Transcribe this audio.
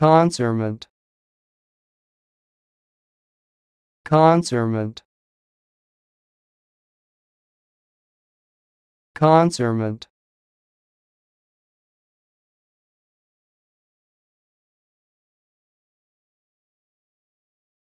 Concrement. Concrement. Concrement.